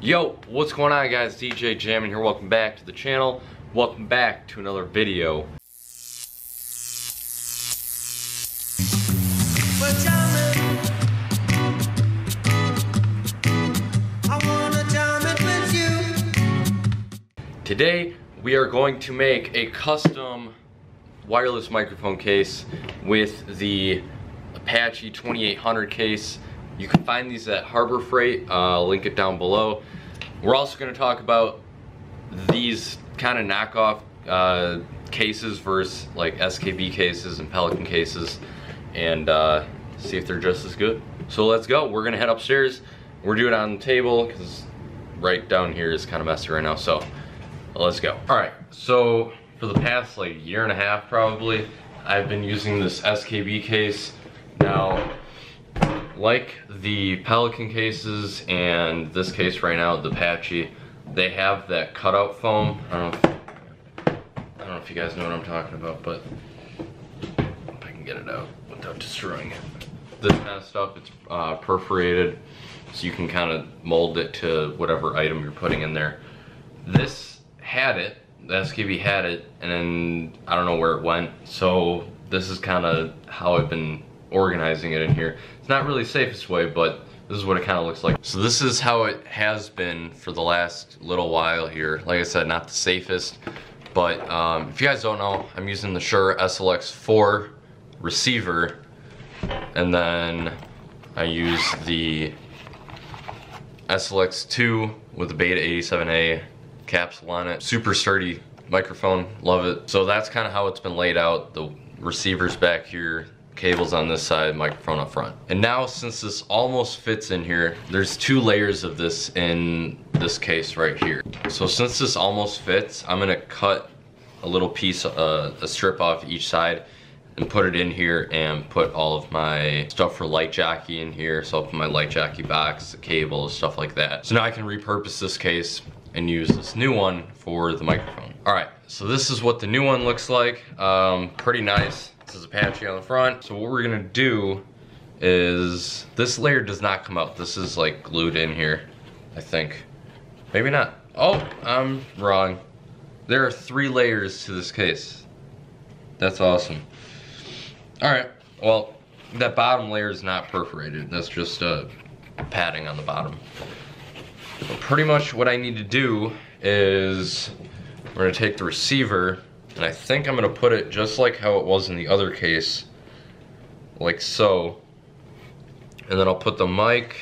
Yo, what's going on guys? DJ Jamin here. Welcome back to the channel. Welcome back to another video. Today, we are going to make a custom wireless microphone case with the Apache 2800 case. You can find these at Harbor Freight, I'll link it down below. We're also going to talk about these kind of knockoff cases versus like SKB cases and Pelican cases and see if they're just as good. So let's go. We're going to head upstairs. We're doing it on the table because right down here is kind of messy right now. So let's go. Alright, so for the past like year and a half probably, I've been using this SKB case. Now, like the Pelican cases and this case right now, the Apache, they have that cutout foam. I don't know if you guys know what I'm talking about, but if I can get it out without destroying it. This kind of stuff, it's perforated, so you can kind of mold it to whatever item you're putting in there. This had it, the SKB had it, and then I don't know where it went, so this is kind of how I've been organizing it in here. It's not really the safest way, but this is what it kind of looks like. So this is how it has been for the last little while here. Like I said, not the safest, but if you guys don't know, I'm using the Shure SLX 4 receiver, and then I use the SLX 2 with the beta 87A capsule on it. Super sturdy microphone, love it. So that's kind of how it's been laid out. The receiver's back here, cables on this side, microphone up front. And now, since this almost fits in here, there's two layers of this in this case right here. So since this almost fits, I'm gonna cut a little piece, a strip off each side and put it in here and put all of my stuff for Lightjockey in here. So I'll put my Lightjockey box, the cables, stuff like that. So now I can repurpose this case and use this new one for the microphone. All right, so this is what the new one looks like. Pretty nice. This is Apache on the front. So what we're gonna do is, this layer does not come out. This is like glued in here, I think. Maybe not. Oh, I'm wrong. There are three layers to this case. That's awesome. All right, well, that bottom layer is not perforated. That's just a padding on the bottom. But pretty much what I need to do is, we're gonna take the receiver, and I think I'm gonna put it just like how it was in the other case, like so. And then I'll put the mic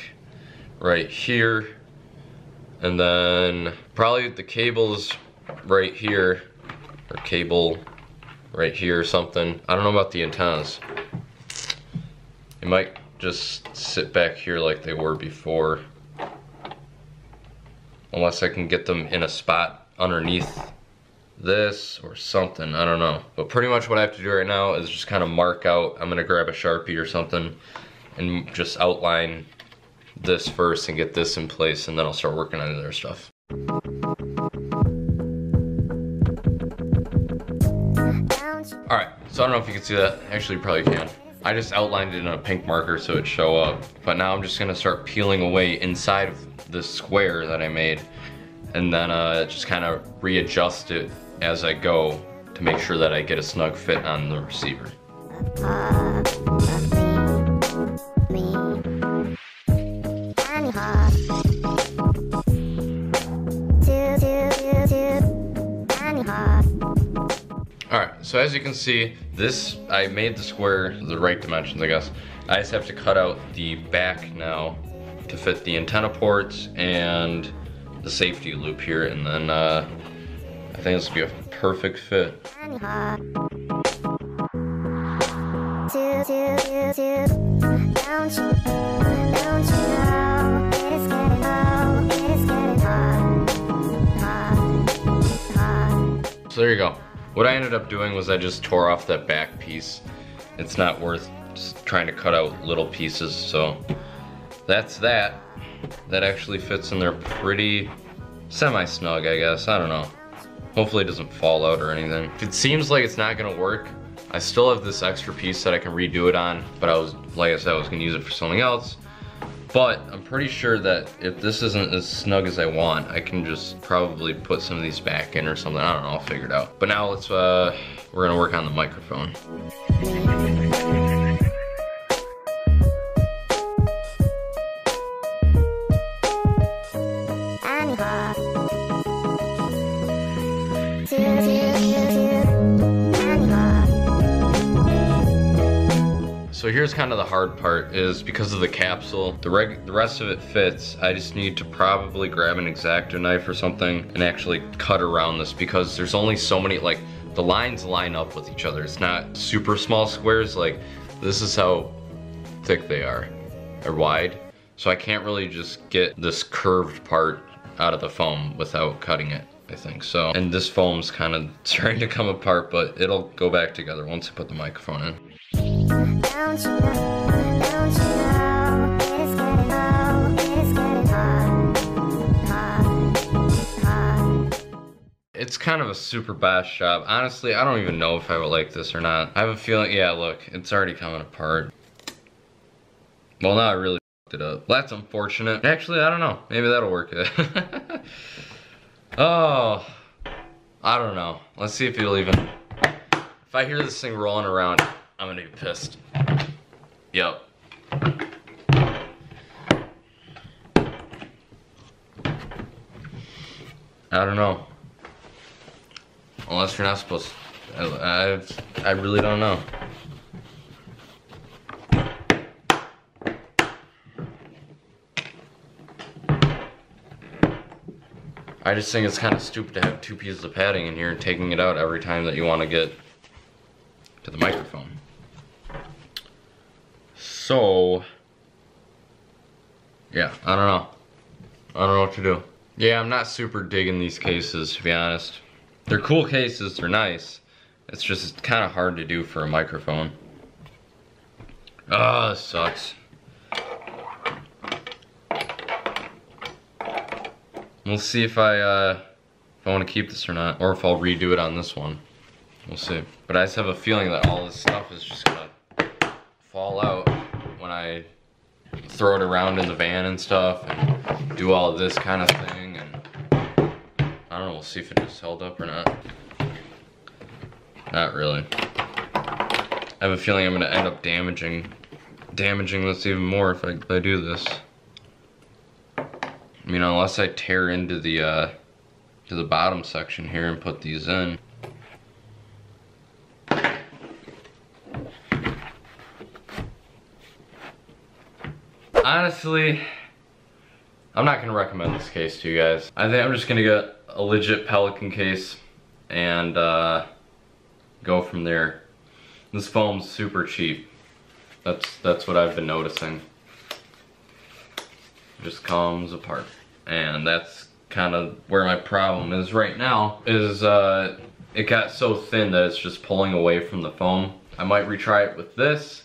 right here, and then probably the cables right here, or cable right here or something. I don't know about the antennas. It might just sit back here like they were before, unless I can get them in a spot underneath this or something, I don't know. But pretty much what I have to do right now is just kind of mark out. I'm gonna grab a Sharpie or something and just outline this first and get this in place, and then I'll start working on the other stuff. All right, so I don't know if you can see that. Actually, you probably can. I just outlined it in a pink marker so it'd show up. But now I'm just gonna start peeling away inside of this square that I made, and then just kind of readjust it as I go to make sure that I get a snug fit on the receiver. Alright, so as you can see, this, I made the square the right dimensions, I guess. I just have to cut out the back now to fit the antenna ports and the safety loop here, and then I think this will be a perfect fit. So there you go. What I ended up doing was I just tore off that back piece. It's not worth trying to cut out little pieces, so that's that. That actually fits in there pretty semi-snug, I guess. I don't know. Hopefully it doesn't fall out or anything. If it seems like it's not gonna work, I still have this extra piece that I can redo it on, but I was, like I said, I was gonna use it for something else. but I'm pretty sure that if this isn't as snug as I want, I can just probably put some of these back in or something. I don't know, I'll figure it out. But now let's, we're gonna work on the microphone. So here's kind of the hard part, is because of the capsule, the rest of it fits. I just need to probably grab an X-Acto knife or something and actually cut around this, because there's only so many, like, the lines line up with each other. It's not super small squares, like, this is how thick they are, or wide. So I can't really just get this curved part out of the foam without cutting it, I think so. And this foam's kind of starting to come apart, but it'll go back together once I put the microphone in. Don't you know, it's getting low, it's getting hot. It's kind of a super bash job. Honestly, I don't even know if I would like this or not. I have a feeling, yeah, look, it's already coming apart. Well, now I really fucked it up. Well, that's unfortunate. Actually, I don't know. Maybe that'll work. Oh, I don't know. Let's see if it'll even... If I hear this thing rolling around, I'm gonna be pissed. Yep. I don't know. Unless you're not supposed to. I really don't know. I just think it's kind of stupid to have two pieces of padding in here and taking it out every time that you want to get to the microphone. So, yeah, I don't know. I don't know what to do. Yeah, I'm not super digging these cases, to be honest. They're cool cases, they're nice. It's just kind of hard to do for a microphone. Ah, this sucks. We'll see if I want to keep this or not, or if I'll redo it on this one. We'll see. But I just have a feeling that all this stuff is just gonna fall out when I throw it around in the van and stuff and do all of this kind of thing, and I don't know, we'll see if it just held up or not. Not really. I have a feeling I'm gonna end up damaging this even more if I do this. I mean, unless I tear into the to the bottom section here and put these in. Honestly, I'm not gonna recommend this case to you guys. I think I'm just gonna get a legit Pelican case and go from there. This foam's super cheap. That's what I've been noticing. It just comes apart, and that's kind of where my problem is right now. Is it got so thin that it's just pulling away from the foam. I might retry it with this.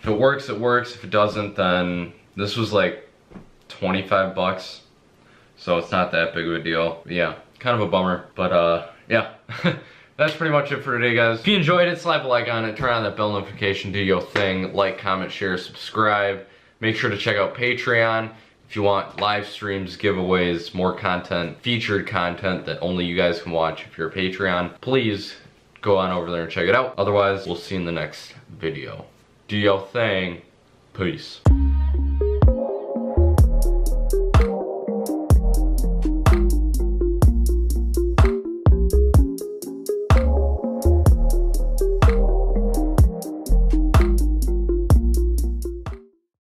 If it works, it works. If it doesn't, then this was like 25 bucks. So it's not that big of a deal. Yeah, kind of a bummer. But yeah, that's pretty much it for today, guys. If you enjoyed it, slap a like on it. Turn on that bell notification, do your thing. Like, comment, share, subscribe. Make sure to check out Patreon if you want live streams, giveaways, more content, featured content that only you guys can watch if you're a Patreon. Please go on over there and check it out. Otherwise, we'll see you in the next video. Do your thing. Peace.